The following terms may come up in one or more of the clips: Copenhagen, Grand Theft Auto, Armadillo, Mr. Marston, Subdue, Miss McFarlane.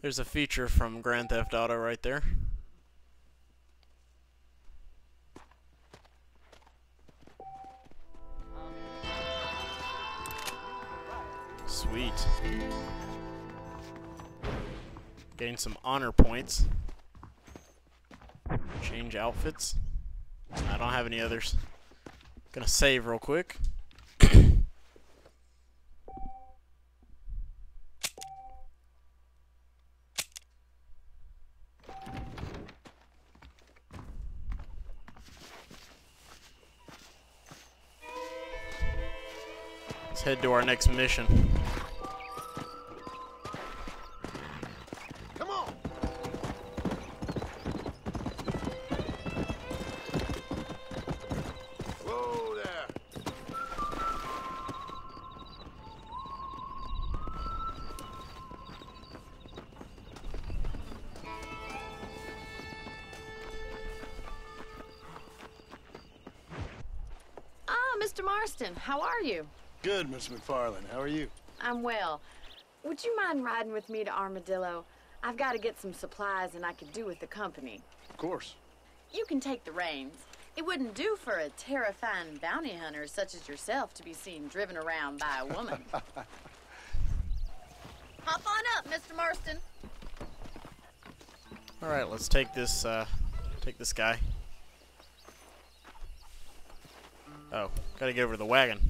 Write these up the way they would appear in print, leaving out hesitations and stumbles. There's a feature from Grand Theft Auto right there. Sweet. Gain some honor points. Change outfits. I don't have any others. Gonna save real quick. Let's head to our next mission. Come on. Whoa there. Ah, Mr. Marston, how are you? Good, Miss McFarlane. How are you? I'm well. Would you mind riding with me to Armadillo? I've got to get some supplies and I could do with the company. Of course. You can take the reins. It wouldn't do for a terrifying bounty hunter such as yourself to be seen driven around by a woman. Hop on up, Mr. Marston. All right, let's take this guy. Oh, gotta get over to the wagon.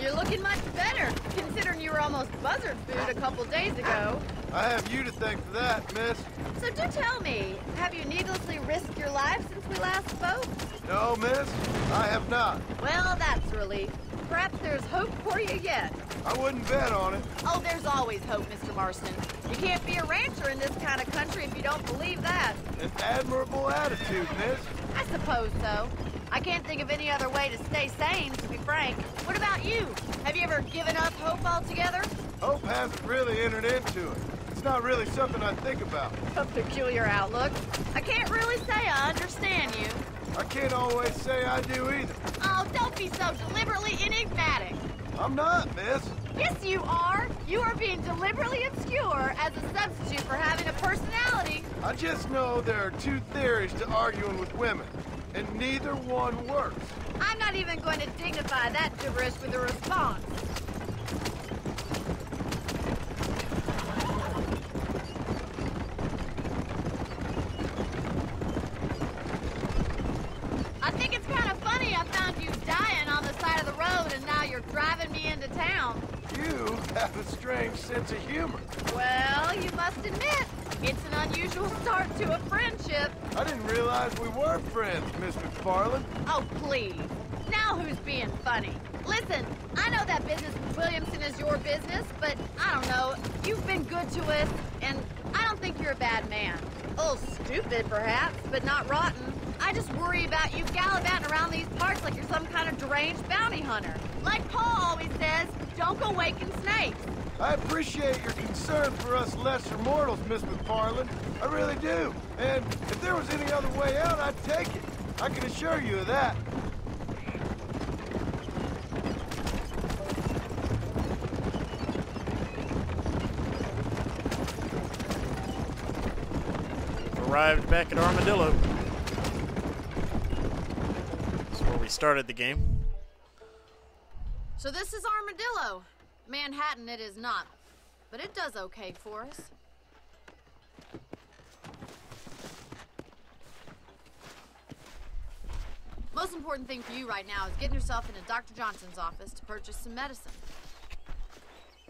You're looking much better, considering you were almost buzzard food a couple days ago. I have you to thank for that, miss. So do tell me, have you needlessly risked your life since we last spoke? No, miss, I have not. Well, that's a relief. Perhaps there's hope for you yet. I wouldn't bet on it. Oh, there's always hope, Mr. Marston. You can't be a rancher in this kind of country if you don't believe that. An admirable attitude, miss. I suppose so. I can't think of any other way to stay sane, to be frank. What about you? Have you ever given up hope altogether? Hope hasn't really entered into it. It's not really something I think about. A peculiar outlook. I can't really say I understand you. I can't always say I do either. Oh, don't be so deliberately enigmatic. I'm not, miss. Yes, you are. You are being deliberately obscure as a substitute for having a personality. I just know there are two theories to arguing with women. And neither one works. I'm not even going to dignify that gibberish with a response. I think it's kind of funny I found you dying on the side of the road and now you're driving me into town. You have a strange sense of humor. Well, you must admit, it's an unusual start to a friendship. I didn't realize we were friends, Miss McFarlane. Oh, please. Now who's being funny? Listen, I know that business with Williamson is your business, but I don't know. You've been good to us, and I don't think you're a bad man. A little stupid, perhaps, but not rotten. I just worry about you gallivanting around these parts like you're some kind of deranged bounty hunter. Like Paul always says, don't go waking snakes. I appreciate your concern for us lesser mortals, Miss McFarlane. I really do. And if there was any other way out, I'd take it. I can assure you of that. Arrived back at Armadillo. That's where we started the game. So this is Armadillo. Manhattan it is not, but it does okay for us. Most important thing for you right now is getting yourself into Dr. Johnson's office to purchase some medicine.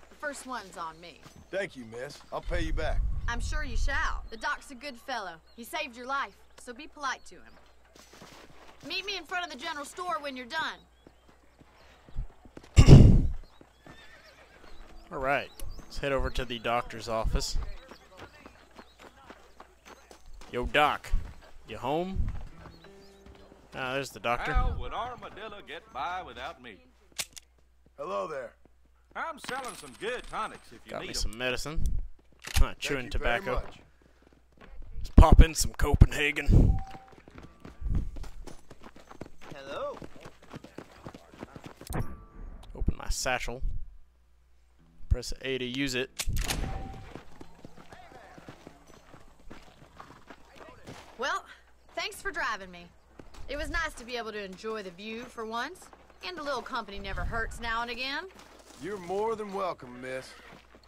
The first one's on me. Thank you, miss. I'll pay you back. I'm sure you shall. The doc's a good fellow. He saved your life, so be polite to him. Meet me in front of the general store when you're done. All right, let's head over to the doctor's office. Yo, doc, you home? Ah, there's the doctor. How would Armadillo get by without me? Hello there. I'm selling some good tonics if you need them. Got me some medicine. Not chewing tobacco. Let's pop in some Copenhagen. Hello. satchel. Press A to use it. Well, thanks for driving me. It was nice to be able to enjoy the view for once, and a little company never hurts now and again. You're more than welcome, miss.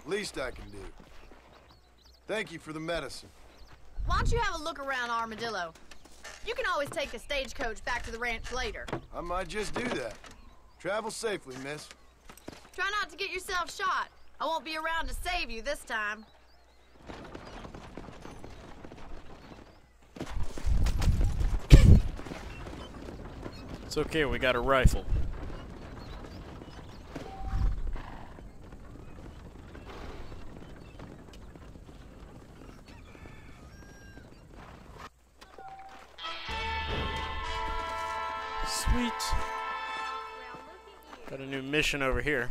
Least I can do. Thank you for the medicine. Why don't you have a look around Armadillo? You can always take the stagecoach back to the ranch later. I might just do that. Travel safely, miss. Try not to get yourself shot. I won't be around to save you this time. It's okay, we got a rifle. Sweet. Got a new mission over here.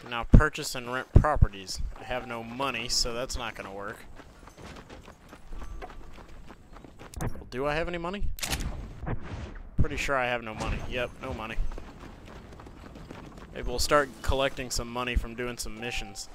Can now purchase and rent properties. I have no money, so that's not gonna work. Well, do I have any money? Pretty sure I have no money. Yep, no money. Maybe we'll start collecting some money from doing some missions.